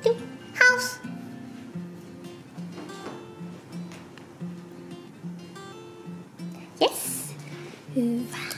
Little house. Yes.